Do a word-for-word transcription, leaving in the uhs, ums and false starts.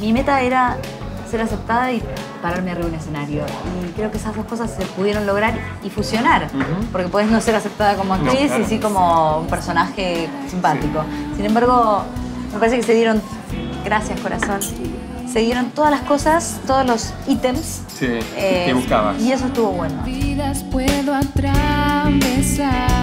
Mi meta era ser aceptada y pararme arriba de un escenario. Y creo que esas dos cosas se pudieron lograr y fusionar. Uh-huh. Porque podés no ser aceptada como actriz, no, claro, y sí como un personaje simpático. Sí. Sin embargo, me parece que se dieron... Gracias, corazón. Se dieron todas las cosas, todos los ítems. Sí, eh, que buscabas. Y eso estuvo bueno. Vidas puedo atravesar.